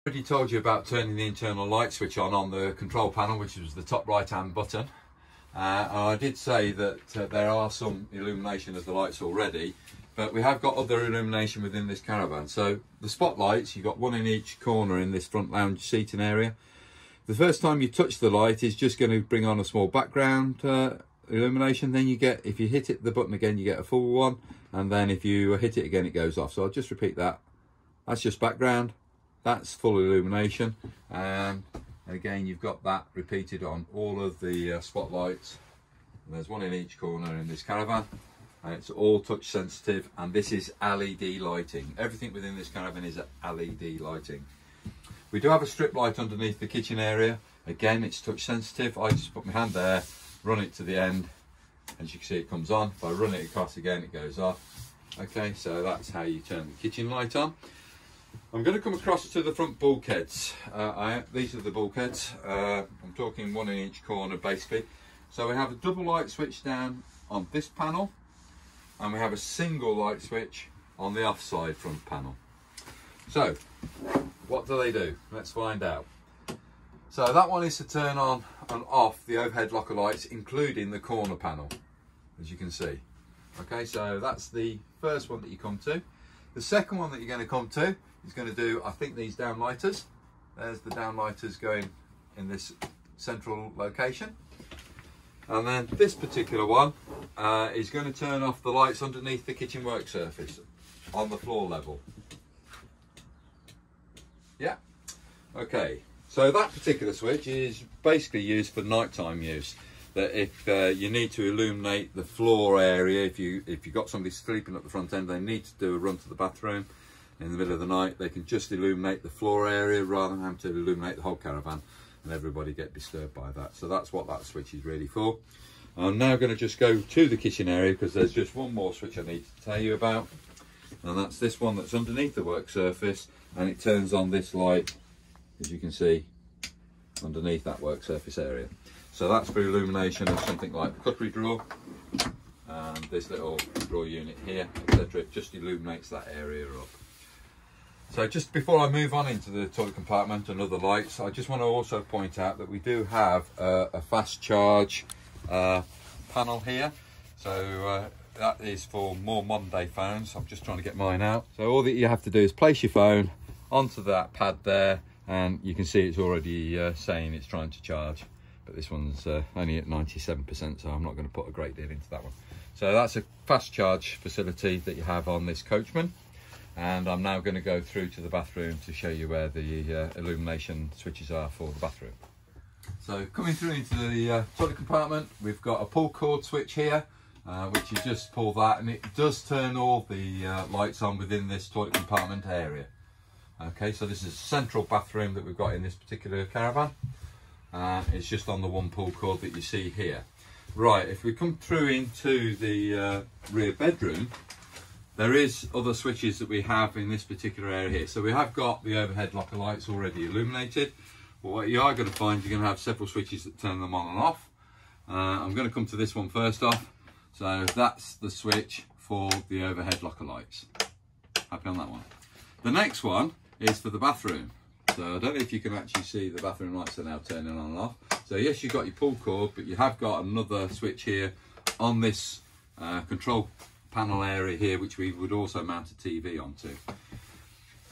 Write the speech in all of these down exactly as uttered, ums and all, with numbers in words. I already told you about turning the internal light switch on on the control panel, which was the top right hand button. Uh, I did say that uh, there are some illumination of the lights already, but we have got other illumination within this caravan. So the spotlights, you've got one in each corner in this front lounge seating area. The first time you touch the light is just going to bring on a small background uh, illumination. Then you get, if you hit it the button again, you get a full one, and then if you hit it again, it goes off. So I'll just repeat that. That's just background. That's full illumination, um, and again you've got that repeated on all of the uh, spotlights, and there's one in each corner in this caravan, and it's all touch sensitive, and this is L E D lighting. Everything within this caravan is L E D lighting. We do have a strip light underneath the kitchen area. Again, it's touch sensitive. I just put my hand there, run it to the end, and as you can see it comes on. If I run it across again, it goes off. Okay, so that's how you turn the kitchen light on. I'm going to come across to the front bulkheads. Uh, I, these are the bulkheads. Uh, I'm talking one in each corner basically. So we have a double light switch down on this panel, and we have a single light switch on the offside front panel. So what do they do? Let's find out. So that one is to turn on and off the overhead locker lights, including the corner panel, as you can see. Okay, so that's the first one that you come to. The second one that you're going to come to is going to do, I think, these downlighters. There's the downlighters going in this central location. And then this particular one uh, is going to turn off the lights underneath the kitchen work surface on the floor level. Yeah. Okay. So that particular switch is basically used for nighttime use. That if uh, you need to illuminate the floor area, if, you, if you've got somebody sleeping at the front end, they need to do a run to the bathroom in the middle of the night, they can just illuminate the floor area rather than having to illuminate the whole caravan and everybody get disturbed by that. So that's what that switch is really for. I'm now going to just go to the kitchen area because there's just one more switch I need to tell you about. And that's this one that's underneath the work surface, and it turns on this light, as you can see, underneath that work surface area. So that's for illumination of something like the cutlery drawer, and this little drawer unit here, et cetera. It just illuminates that area up. So just before I move on into the toilet compartment and other lights, I just want to also point out that we do have uh, a fast charge uh, panel here. So uh, that is for more modern day phones. I'm just trying to get mine out. So all that you have to do is place your phone onto that pad there, and you can see it's already uh, saying it's trying to charge. But this one's uh, only at ninety-seven percent, so I'm not going to put a great deal into that one. So that's a fast charge facility that you have on this Coachman, and I'm now going to go through to the bathroom to show you where the uh, illumination switches are for the bathroom. So coming through into the uh, toilet compartment, we've got a pull cord switch here, uh, which you just pull that, and it does turn all the uh, lights on within this toilet compartment area. Okay, so this is a central bathroom that we've got in this particular caravan. Uh, it's just on the one pull cord that you see here. Right, if we come through into the uh, rear bedroom, there is other switches that we have in this particular area here. So we have got the overhead locker lights already illuminated. Well, what you are going to find, you're going to have several switches that turn them on and off. Uh, I'm going to come to this one first off. So that's the switch for the overhead locker lights. Happy on that one. The next one is for the bathroom. So I don't know if you can actually see the bathroom lights are now turning on and off. So yes, you've got your pull cord, but you have got another switch here on this uh, control panel area here, which we would also mount a T V onto.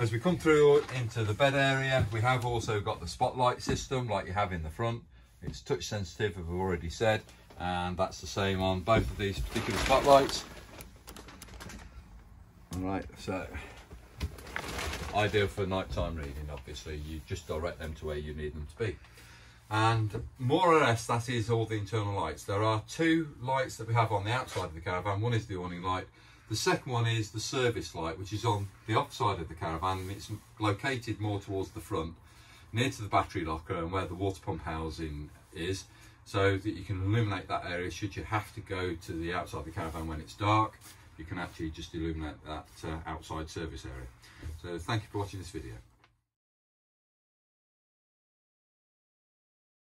As we come through into the bed area, we have also got the spotlight system like you have in the front. It's touch sensitive, as I've already said, and that's the same on both of these particular spotlights. All right, so ideal for nighttime reading, obviously. You just direct them to where you need them to be. And more or less, that is all the internal lights. There are two lights that we have on the outside of the caravan. One is the awning light. The second one is the service light, which is on the offside of the caravan, and it's located more towards the front, near to the battery locker and where the water pump housing is, so that you can illuminate that area should you have to go to the outside of the caravan when it's dark. You can actually just illuminate that uh, outside service area. So thank you for watching this video.